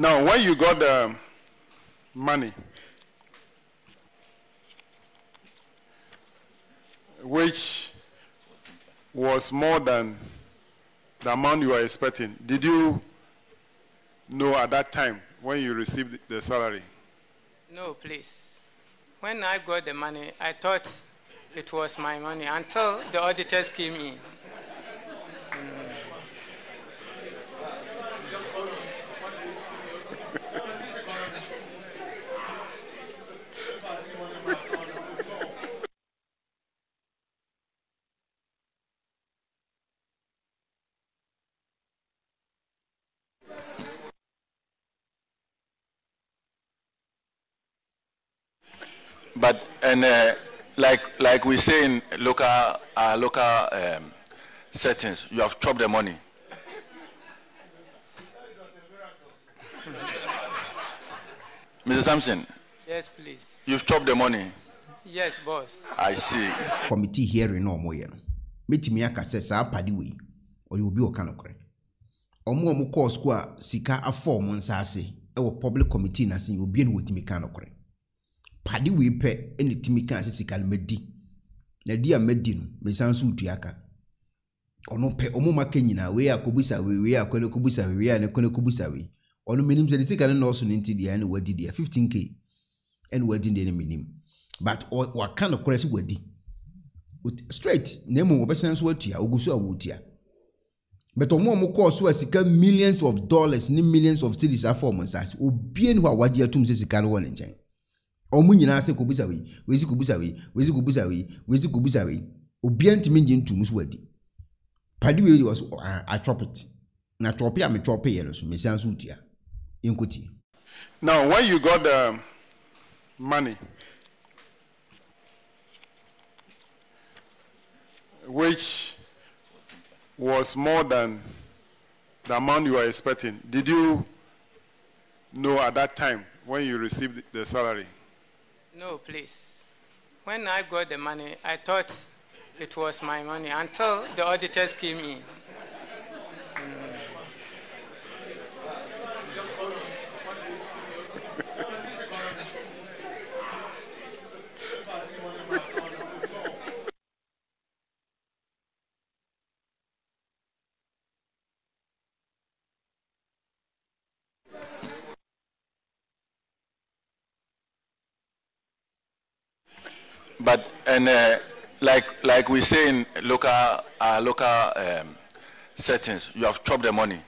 Now, when you got the money, which was more than the amount you were expecting, did you know at that time when you received the salary? No, please. When I got the money, I thought it was my money until the auditors came in. But and like we say in local local settings, you have chopped the money. Mr. Sampson. Yes, please. You've chopped the money. Yes, boss. I see. Committee hearing no more. Meet me a casesa padiwe or you'll be a canocre. Omo call square sika a 4 months I say. Our public committee nursing you'll be in with me canocre. Paddy we pay any Timika Sical Medi. Nadia Medin, Messansu Tiaka. Or no pay Omoma Kenina, we are Kubusawi, we are Konokubusawi, we are Konokubusawi. Or no minimum Zenitica and also into the end wedding there, 15K. And wedding the minimum. But or kind of crazy wedding. With straight, Nemo Bessans Watia, Ogusa Wotia. But Omomo costs were sick millions of dollars, ni millions of cities are formers as Obian Wadia Tum Sical one engine. Omunina se kubusawi, wezi kubusawi, wezi kubusawi, wezi kubusawi. Obienti minjin tu muswedi. Padiwe was a trumpet. Na tropia me trope yelos, me sansutia. Inkuti. Now, when you got the money, which was more than the amount you were expecting, did you know at that time when you received the salary? No, please. When I got the money, I thought it was my money until the auditors came in. But and like we say in local local settings, you have chopped the money.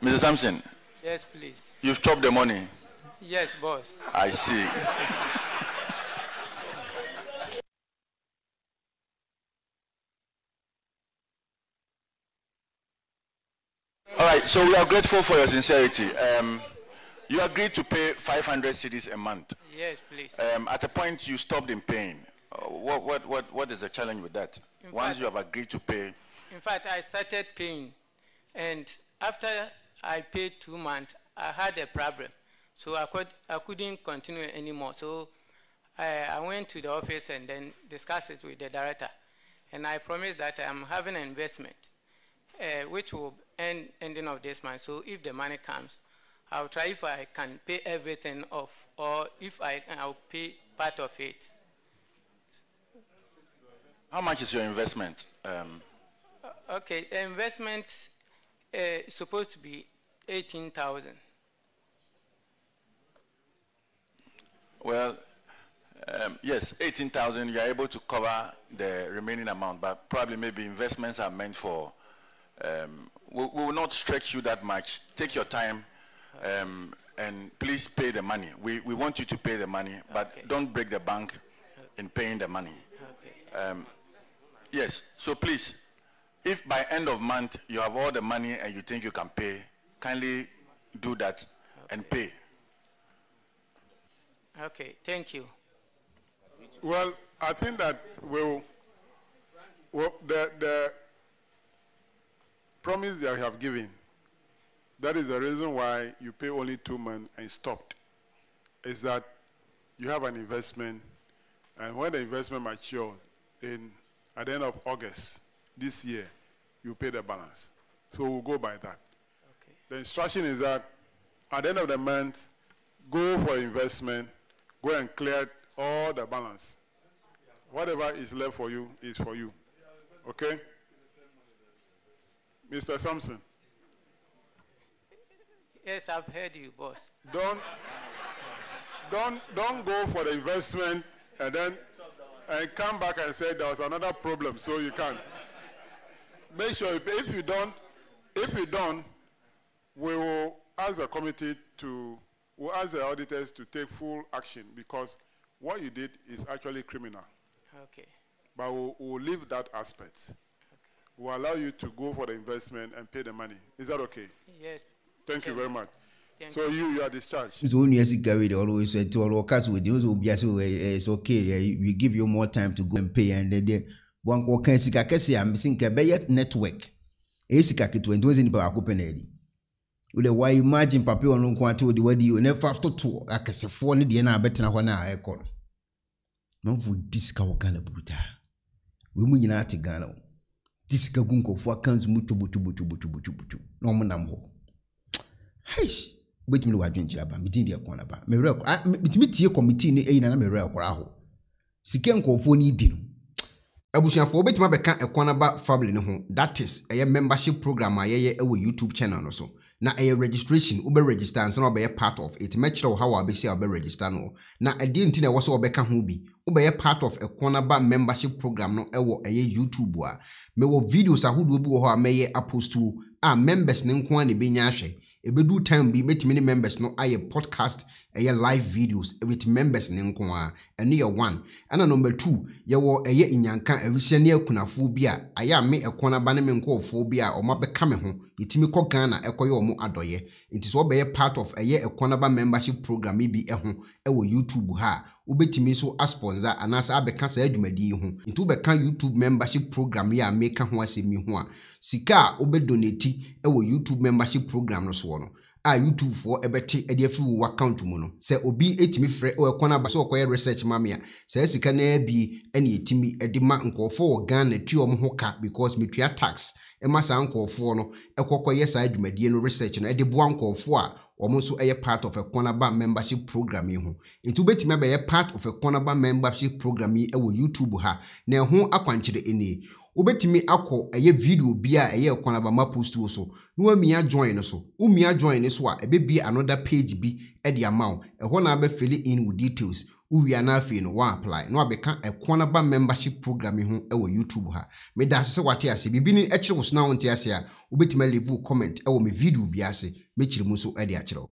Mr. Sampson. Yes, please. You've chopped the money. Yes, boss. I see. All right. So we are grateful for your sincerity. You agreed to pay 500 cedis a month. Yes, please. At a point, you stopped in paying. What is the challenge with that? Once you have agreed to pay. In fact, I started paying. And after I paid 2 months, I had a problem. So I couldn't continue anymore. So I went to the office and then discussed it with the director. And I promised that I'm having an investment, which will end ending of this month. So if the money comes, I'll try if I can pay everything off, or if I'll pay part of it. How much is your investment? Okay, the investment is supposed to be 18,000. Well, yes, 18,000. You are able to cover the remaining amount, but probably maybe investments are meant for. We will not stretch you that much. Take your time. And please pay the money. We want you to pay the money, but don't break the bank in paying the money. Okay. Yes, so please, if by end of month you have all the money and you think you can pay, kindly do that and pay. Okay, thank you. Well, I think that the promise that we have given, that is the reason why you pay only 2 months and stopped, is that you have an investment, and when the investment matures at the end of August this year, you pay the balance. So we'll go by that. Okay. The instruction is that at the end of the month, go for investment, go and clear all the balance. Whatever is left for you is for you. Okay? Mr. Sampson. Yes, I've heard you, boss. Don't go for the investment and then come back and say there was another problem, so you can't. Make sure if you don't, we will ask the committee to, we'll ask the auditors to take full action, because what you did is actually criminal. Okay. But we'll leave that aspect. Okay. We'll allow you to go for the investment and pay the money. Is that okay? Yes. Thank you very much. So you are discharged. So when you see Gary, they always say to our workers, we it's okay. We give you more time to go and pay, and then one can see I'm missing Kabeyet network. Asika 20 in Baku Penedi. Why imagine Papa on Quanto the way you never after two. I can say 4 the end better than 1 hour. I call. No for this cow kind of brutal. Women in Artigano. This Kagunko for cans mutubutubutubutubutubutu. No manamho. Hish. Wait me what drinking about me dinner corner about me real committee ni e na me real koraho sika nkofo ni di no abusuafo obetima beka e corner ba family ne ho, that is a membership program ayeye e YouTube channel no so na a registration ube register and so be part of it matchro how we say ube register no na e di nti na wo so obeka ho bi ube part of a corner ba membership program no ewo eye YouTube wa me wo videos ahodo bi wo ho ameye post to a members ne nko an be nya hwe. Ebedu time be met many members no aye podcast aye live videos with members ne nkoa eno ye 1 ana number 2 ye wo aye inyanka ewisiane akunafo bi a aye me ekona ba ne me nkofo bi a o mabeka me ho yitimi kɔ Ghana ekoye o mu adoye nti so be part of aye ekona ba membership program bi eho ewo YouTube ha ubetimi so a sponsor anasa abeka sa adwumadi ho nti ubeka YouTube membership program ya meka ho asemi ho a sika obedonate ewo YouTube membership program no so no a YouTube for ebeti ediafi wo account mu no se obi etimi frɛ o ekona ba so okoye research mamia se sika na bi ene etimi edima nkɔfo wo Ghana tuom ho ka because metua tax ema sa nkɔfo no ekɔkɔye sa adwumadi no research no edebo nkɔfo a omonso eye part of a cornerback membership program ho nti betime be part of a cornerback membership program ewo YouTube ha na ho akwankyere ene ubetimi akọ eye video bia eye cornerback ma post wo so no amia join no so umia join no so a ebe bi another page bi e de amount ho na be fill in with details uwia na afi no wa apply no abeka a cornerback membership program ho ewo YouTube ha me da se wate ase bibi ni ekire wo so na wonte ase a ubetimi leave comment ewo me video bi ase Musu Edia Chiro.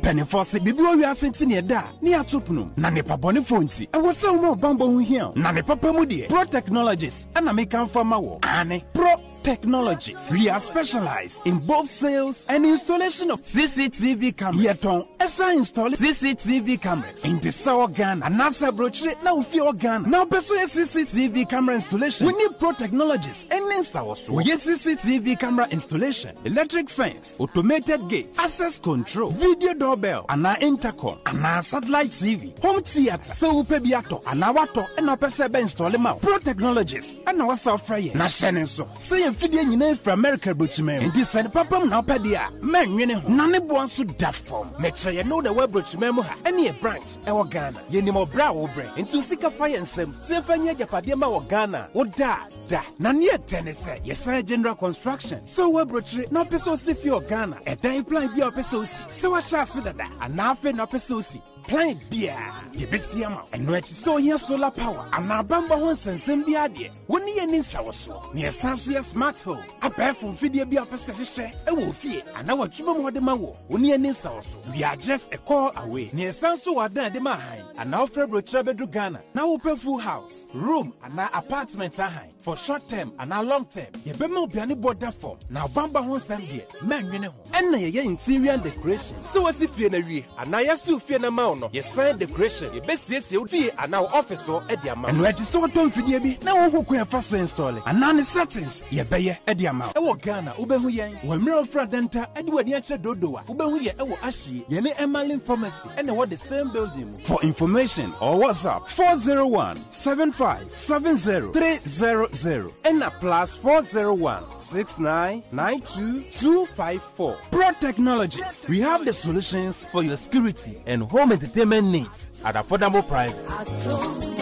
Penifos, Biburia Sentineda, near Tupnum, Nani Paponi Fonti, and was so more bamboo here, Nani Papa Mudi, Pro Technologies, and American Farmer, Anne Pro Technologies. We are specialized in both sales and installation of CCTV cameras. Yet on ESA install CCTV cameras in the Sour Ghana, and NASA brochure now fear Ghana. Now, pursue CCTV camera installation. We need Pro Technologies and Ninsawasu. We need CCTV camera installation, electric fence, automated gate, access control, video doorbell, and our intercom, and our satellite TV, home theater, so Pebiato, and our to and our Pesebe installing out Pro Technologies and our software. Nashenenso, say Fidian United from America, Butchman, and this and Papa Napadia, man, you know, none of one should that form. Make sure you know the web Butchman, any branch, our Ghana, Yenimo Brow Brain, and to seek a fire and some Symphony Yapadema or Ghana, or da, da, Nanya Tennessee, yes, general construction. So web Butchery, no pesos if you're Ghana, and they apply your pesos, so I shall see that, and now for no pesos. Plant beer, ye besiama, and which so here solar power, and our bamba once and send the idea. When ye in Sawaso, near Sansia Smart Home, a pair from Fidia Bia Pestisha, a wolfie, and our Chuma de Mawo, when ye in Sawaso. We are just a call away, near Sansu Ada de Mahain, and our February Trebedru Ghana, now open full house, room, and our apartments are high for short term and our long term. Ye bemo be any border form, now bamba once and dear, man, you know, and ye interior decoration. So as if ye and I assume Fianama. Yes, sir, decoration. Your best yes, you be an now officer at the amount. And where you saw Tom Fidiabi, now who can first install it. And none is settings, ye bay at the amount. Our Ghana, Ubehuyan, when Mirror Fradenta, Edward Yacha Dodoa, Ubehuya, our Ashi, Yene Emalin Pharmacy, and what the same building. For information or WhatsApp 401 75 70 300. 0 and a plus 401-6992-254. Pro Technologies, we have the solutions for your security and home entertainment needs at affordable prices.